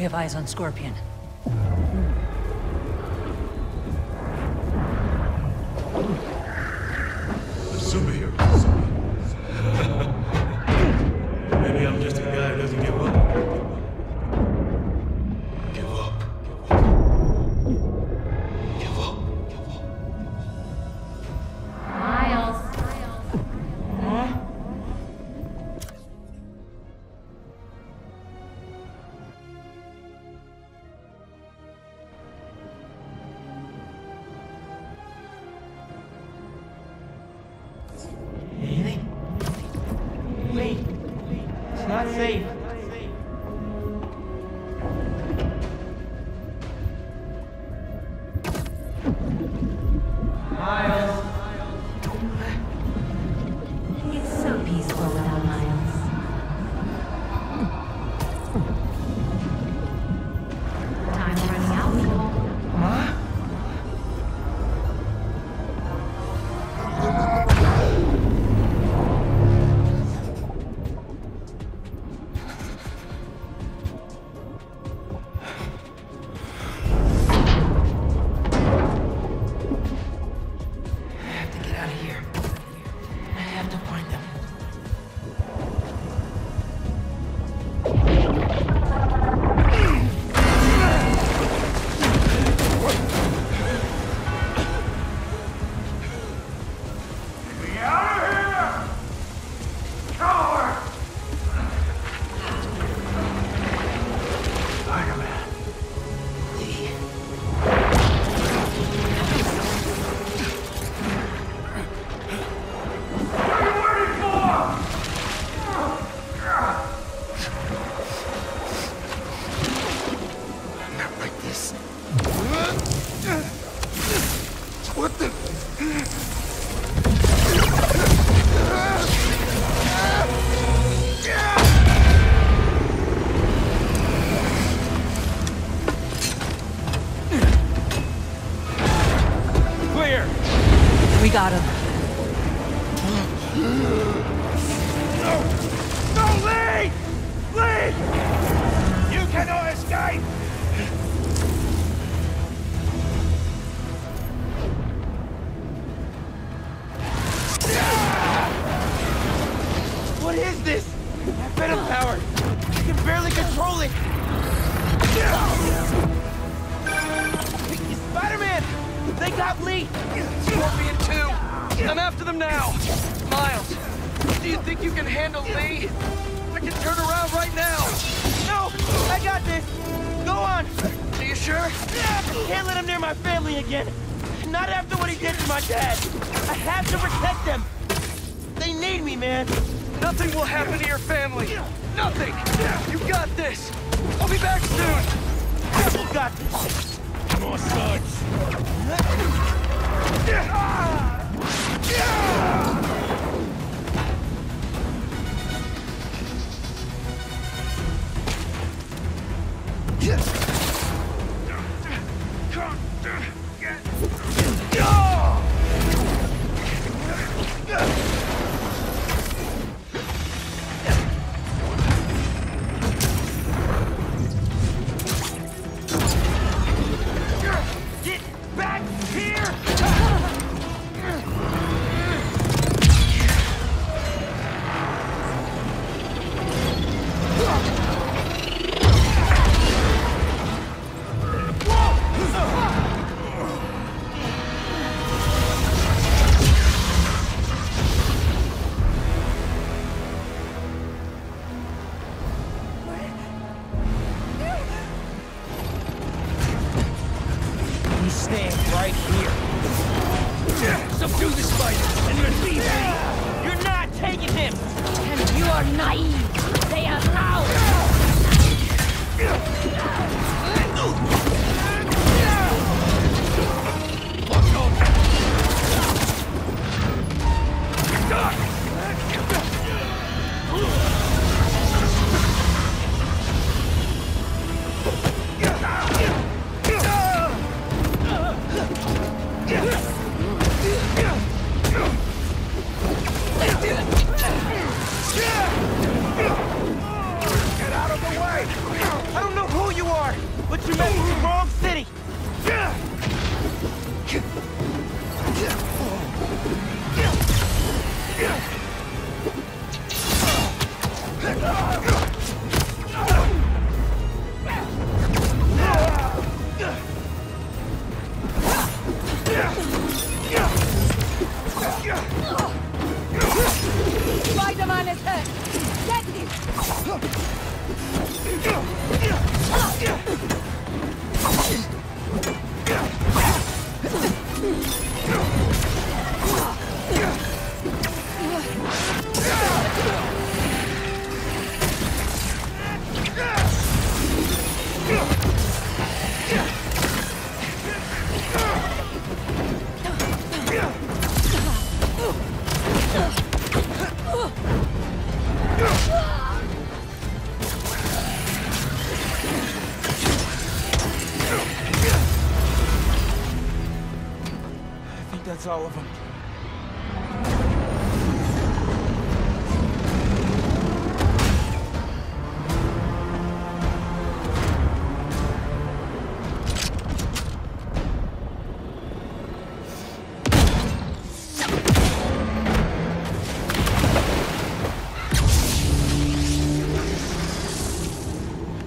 We have eyes on Scorpion. I don't know who you are! Spider-Man is hurt! Get him! That's all of them.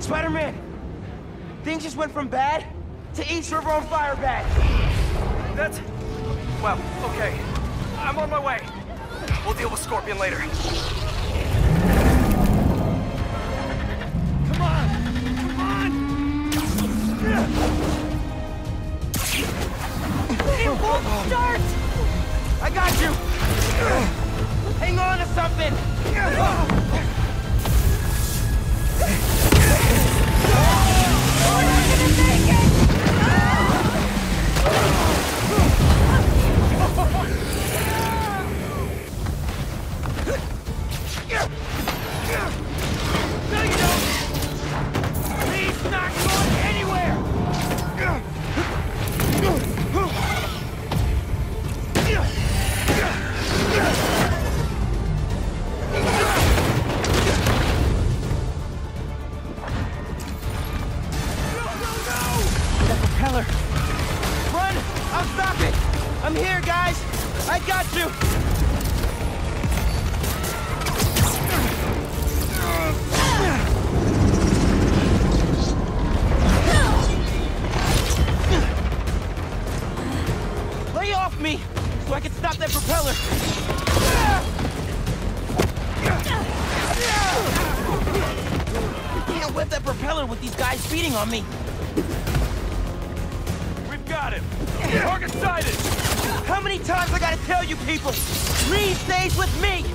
Spider-Man! Things just went from bad to East River on fire bad. That's... Well, okay. I'm on my way. We'll deal with Scorpion later. Come on! Come on! It won't start! I got you! Hang on to something! We're not gonna make it! On me. We've got him. Target sighted. How many times I gotta tell you people? Lee stays with me.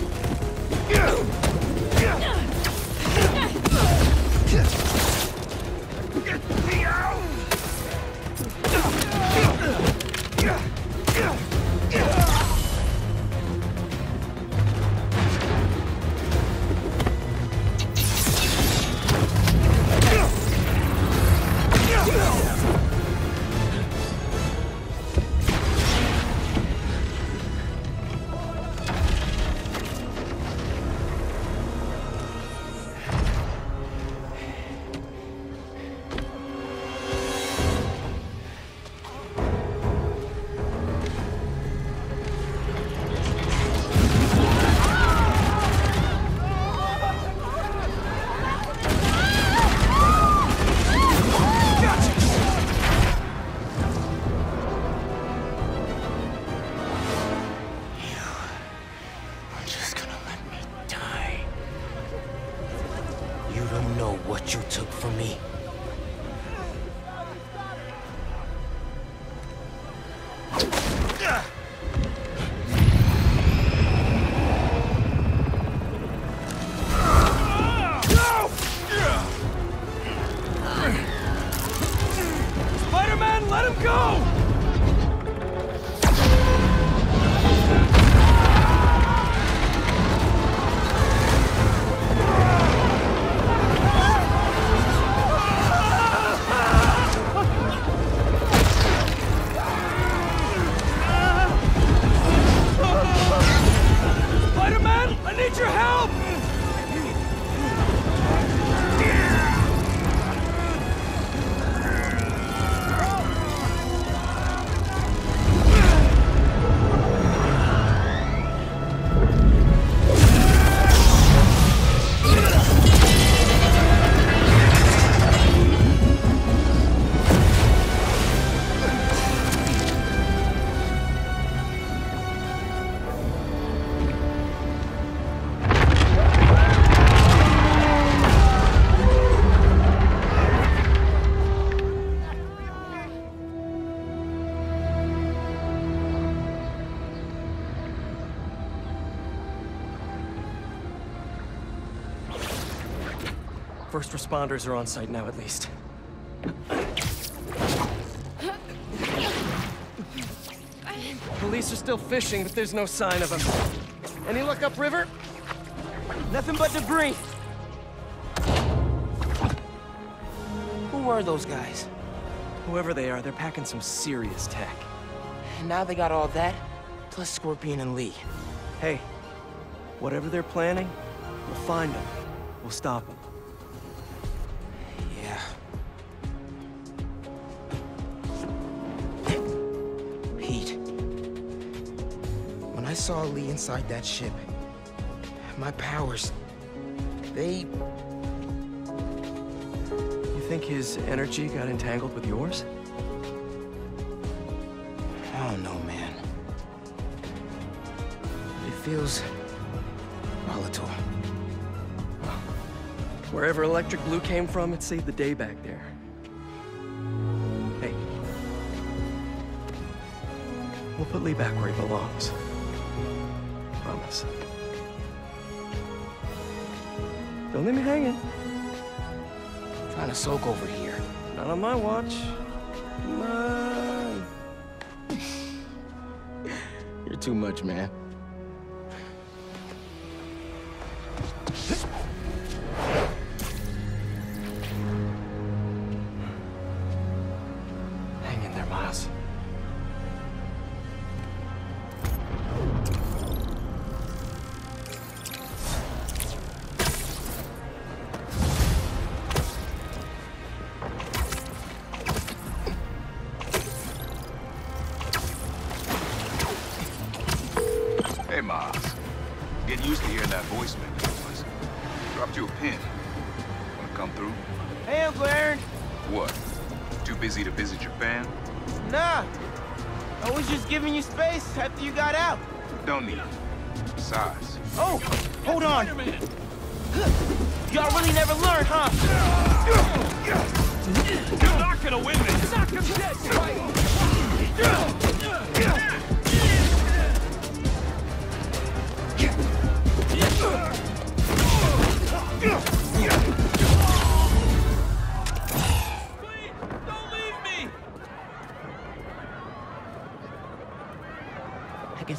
First responders are on site now, at least. Police are still fishing, but there's no sign of them. Any luck upriver? Nothing but debris. Who are those guys? Whoever they are, they're packing some serious tech. And now they got all that, plus Scorpion and Li. Hey, whatever they're planning, we'll find them. We'll stop them. Yeah. Pete, when I saw Li inside that ship, my powers, they... You think his energy got entangled with yours? I don't know, man. It feels volatile. Wherever Electric Blue came from, it saved the day back there. Hey. We'll put Li back where he belongs. Promise. Don't leave me hanging. I'm trying to soak over here. Not on my watch. Come on. You're too much, man.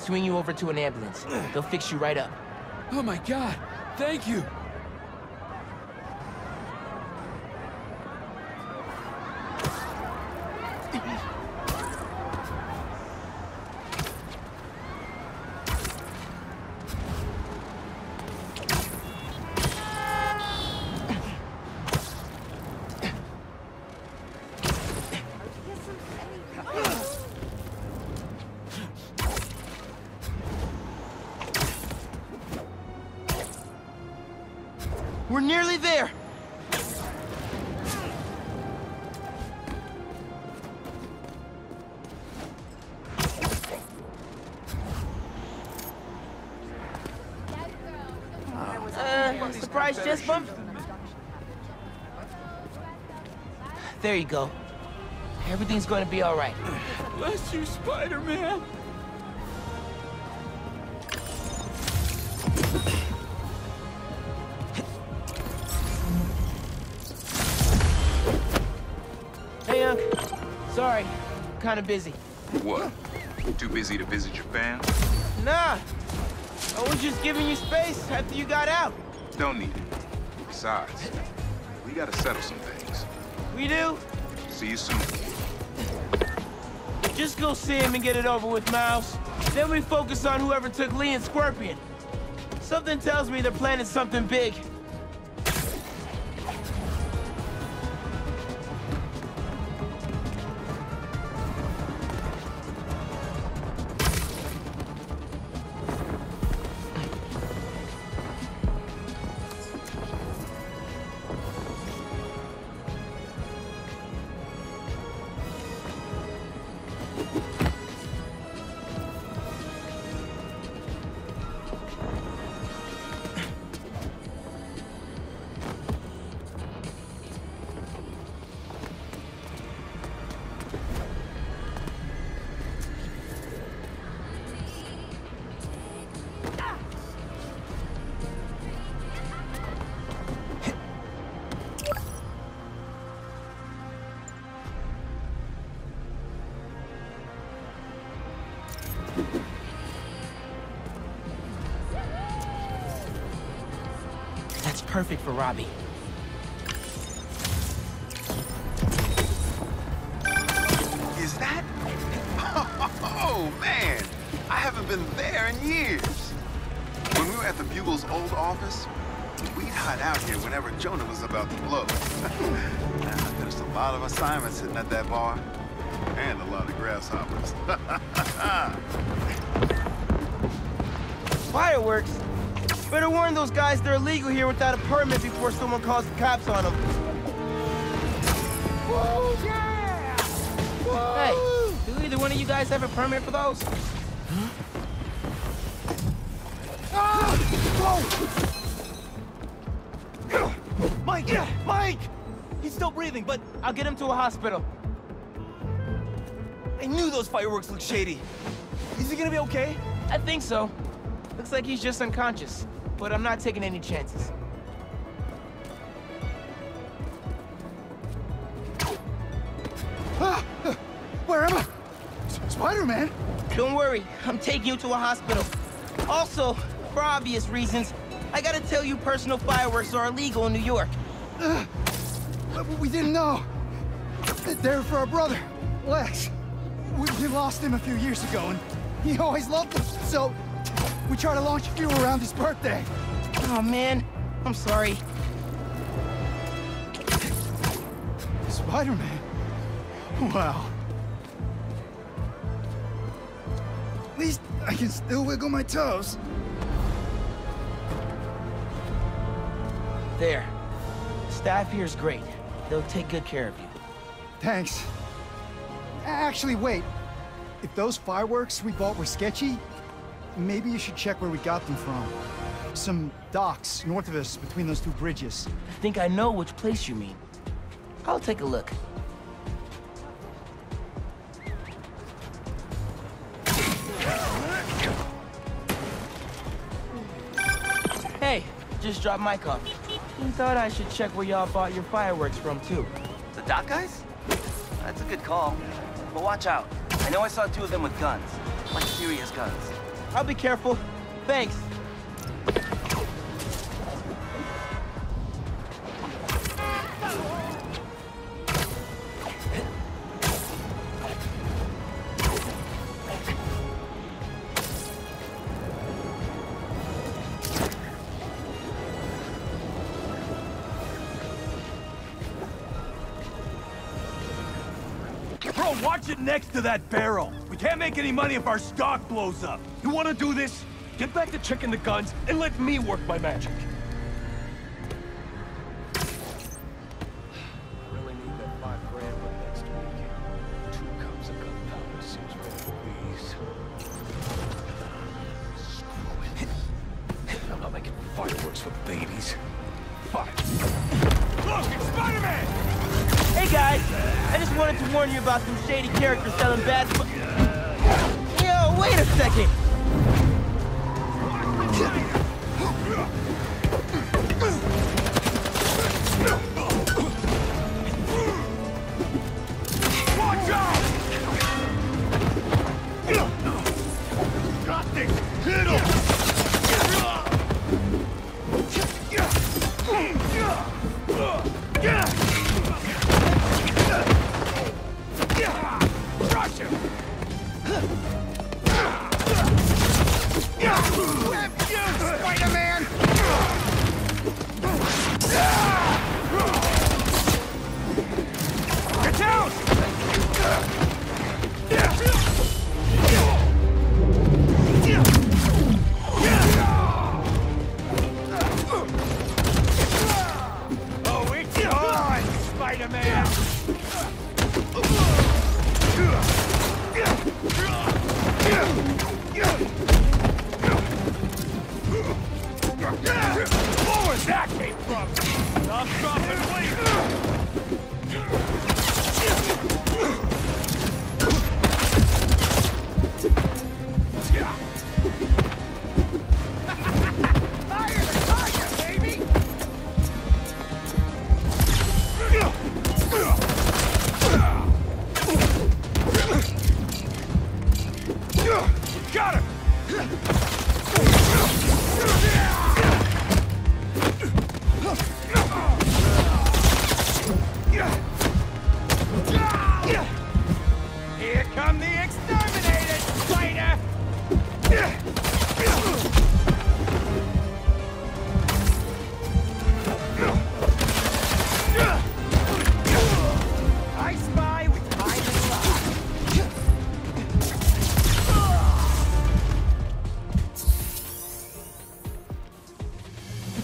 Swing you over to an ambulance. They'll fix you right up. Oh my God, thank you! We're nearly there! Surprise chest bump? There you go. Everything's gonna be all right. Bless you, Spider-Man! Sorry, I'm kinda busy. What? Too busy to visit your fam? Nah, I was just giving you space after you got out. Don't need it. Besides, we gotta settle some things. We do? See you soon. Just go see him and get it over with, Miles. Then we focus on whoever took Li and Scorpion. Something tells me they're planning something big. It's perfect for Robbie. Is that? Oh, man. I haven't been there in years. When we were at the Bugle's old office, we'd hide out here whenever Jonah was about to blow. There's a lot of assignments sitting at that bar. And a lot of grasshoppers. Fireworks? Better warn those guys they're illegal here without a permit before someone calls the cops on them. Whoa, yeah! Whoa. Hey, do either one of you guys have a permit for those? Huh? Ah! Whoa! Mike! Yeah. Mike! He's still breathing, but I'll get him to a hospital. I knew those fireworks looked shady. Is he gonna be okay? I think so. Looks like he's just unconscious, but I'm not taking any chances. Ah, where am I? Spider-Man? Don't worry, I'm taking you to a hospital. Also, for obvious reasons, I gotta tell you personal fireworks are illegal in New York. But we didn't know. They're for our brother, Lex. We lost him a few years ago, and he always loved us, so we tried to launch a few around his birthday. Oh, man. I'm sorry. Spider-Man? Wow. At least I can still wiggle my toes. There. Staff here is great. They'll take good care of you. Thanks. Actually, wait. If those fireworks we bought were sketchy, maybe you should check where we got them from. Some docks north of us between those two bridges. I think I know which place you mean. I'll take a look. Hey, just dropped Mike off. He thought I should check where y'all bought your fireworks from, too. The dock guys? That's a good call. But watch out. I know I saw two of them with guns. Like serious guns. I'll be careful. Thanks. Bro, watch it next to that barrel. Can't make any money if our stock blows up. You want to do this? Get back to checking the guns and let me work my magic. I really need that $5 grand for next week. 2 cups of gunpowder seems for these. Screw it. I'm not making fireworks for babies. Fuck. Look, it's Spider-Man! Hey guys, I just wanted to warn you about some shady characters selling bad. Wait a second! Watch out! Got this! Hit him! Crush him! Whip you, Spider-Man! Get down! Oh, it's on, Spider-Man! Where that came from? Stop, drop, and wait. Higher and higher, baby! We got him!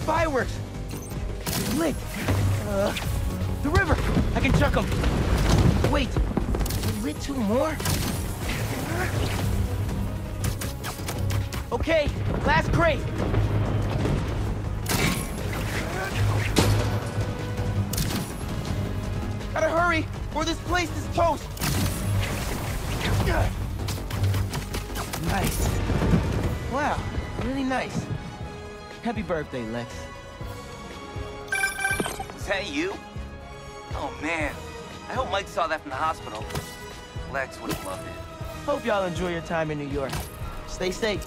Fireworks! Lit! The river! I can chuck them! Wait! We lit two more? Okay, last crate! Gotta hurry, or this place is toast! Nice. Wow, really nice. Happy birthday, Lex. Is that you? Oh, man. I hope Mike saw that from the hospital. Lex would have loved it. Hope y'all enjoy your time in New York. Stay safe.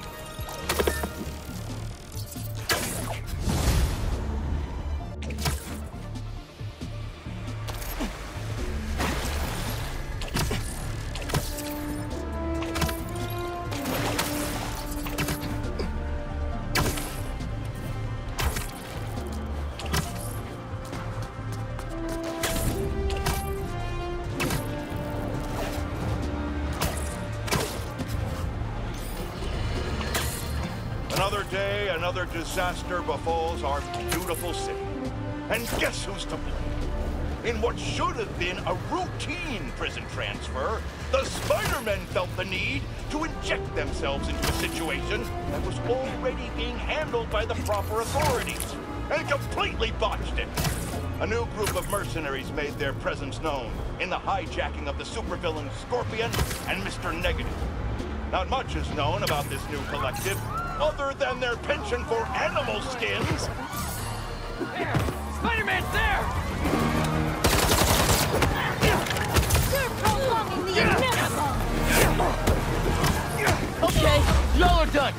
Another disaster befalls our beautiful city. And guess who's to blame? In what should have been a routine prison transfer, the Spider-Men felt the need to inject themselves into a situation that was already being handled by the proper authorities, and completely botched it. A new group of mercenaries made their presence known in the hijacking of the supervillain Scorpion and Mr. Negative. Not much is known about this new collective, other than their penchant for animal skins. There! Spider-Man's there! They're prolonging the inevitable! Okay, y'all are done!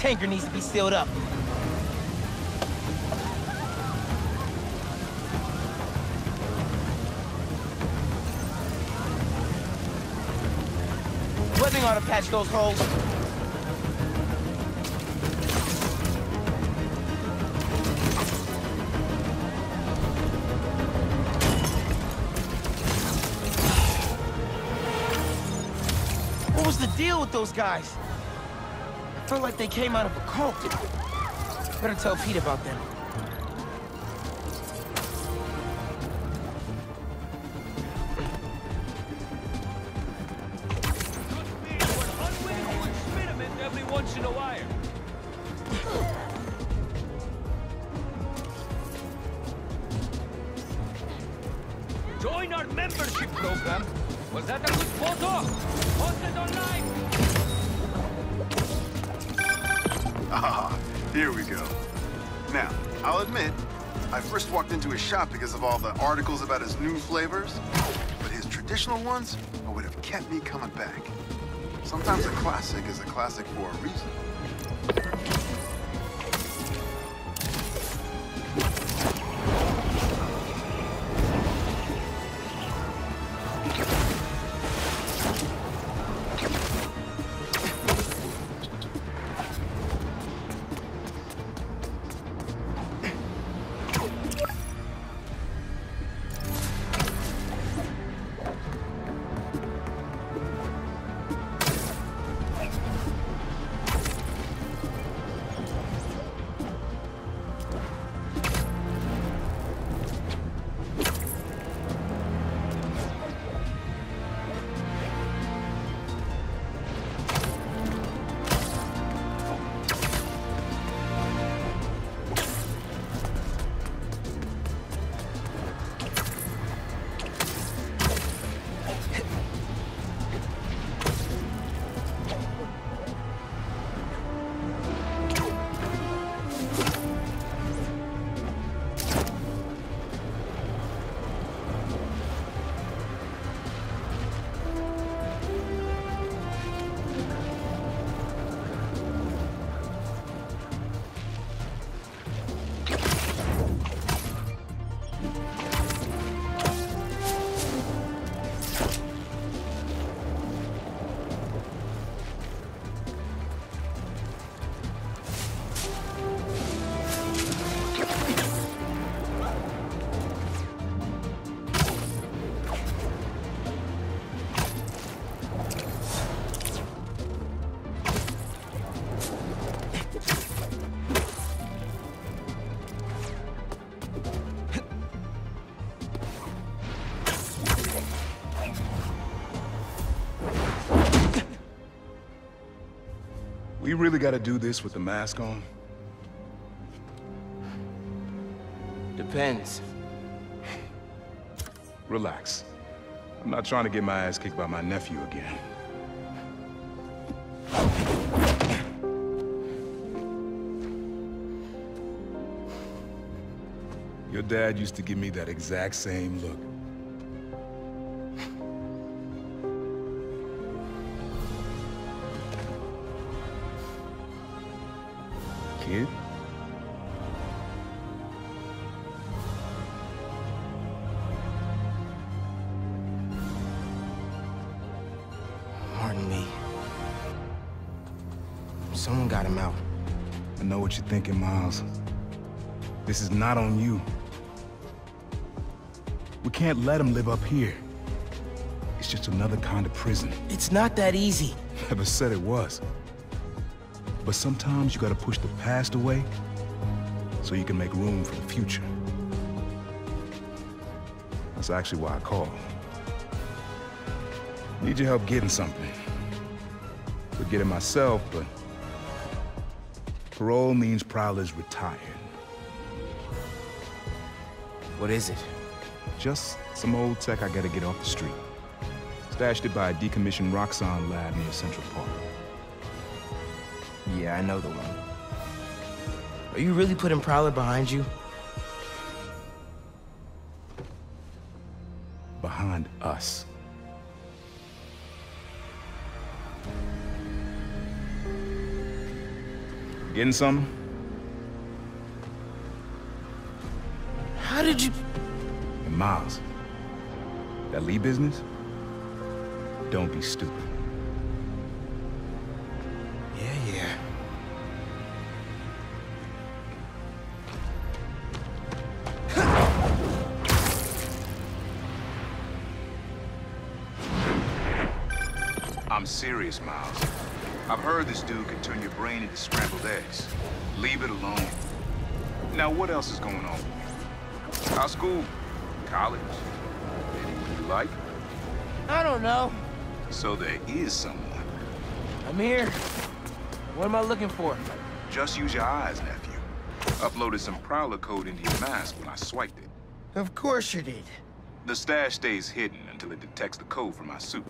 Tanker needs to be sealed up. Webbing ought to patch those holes. What was the deal with those guys? Felt like they came out of a cult. Better tell Pete about them. Could be an unwitting experiment every once in a while. Join our membership program. Was that a good photo? Posted online. Ah, here we go. Now, I'll admit, I first walked into his shop because of all the articles about his new flavors, but his traditional ones would have kept me coming back. Sometimes a classic is a classic for a reason. We really gotta do this with the mask on? Depends. Relax. I'm not trying to get my ass kicked by my nephew again. Your dad used to give me that exact same look. Kid? Martin Li. Someone got him out. I know what you're thinking, Miles. This is not on you. We can't let him live up here. It's just another kind of prison. It's not that easy. Never said it was. But sometimes you gotta push the past away so you can make room for the future. That's actually why I called. Need your help getting something. Could get it myself, but parole means Prowler's retired. What is it? Just some old tech I gotta get off the street. Stashed it by a decommissioned Roxxon lab near Central Park. Yeah, I know the one. Are you really putting Prowler behind you? Behind us. Getting some? How did you... And Miles, that Lee business? Don't be stupid. Serious, Miles. I've heard this dude can turn your brain into scrambled eggs. Leave it alone. Now, what else is going on? High school? College? Anything you like? I don't know. So there is someone. I'm here. What am I looking for? Just use your eyes, nephew. Uploaded some Prowler code into your mask when I swiped it. Of course you did. The stash stays hidden until it detects the code from my suit.